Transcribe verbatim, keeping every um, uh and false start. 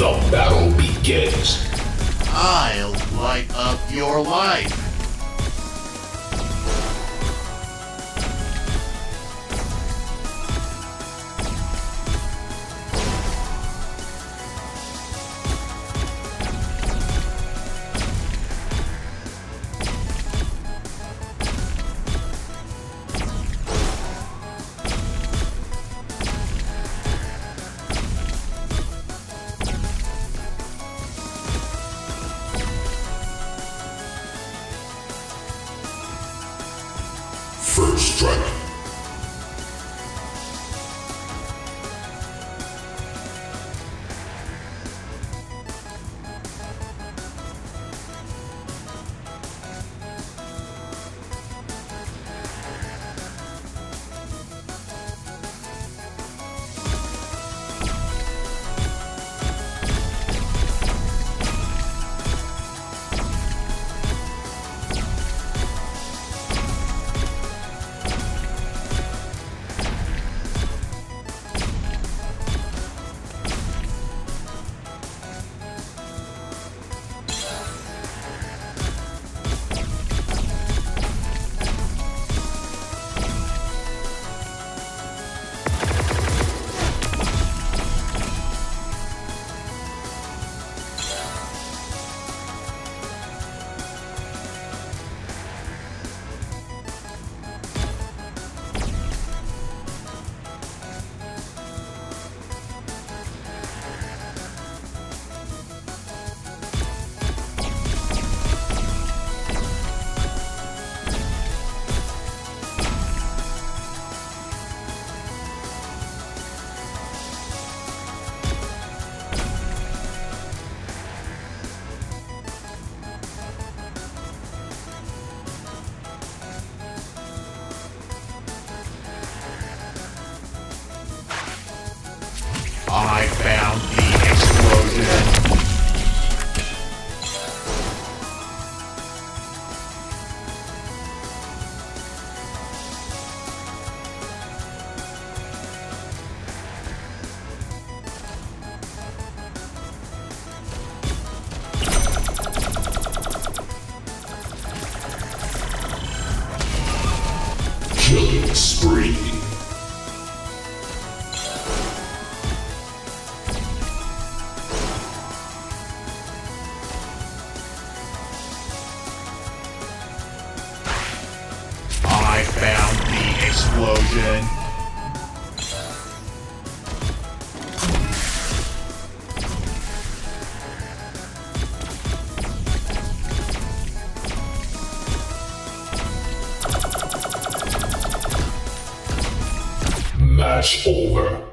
The battle begins. I'll light up your life. First strike. I found the explosion. Killing spree. I found the explosion. Match over.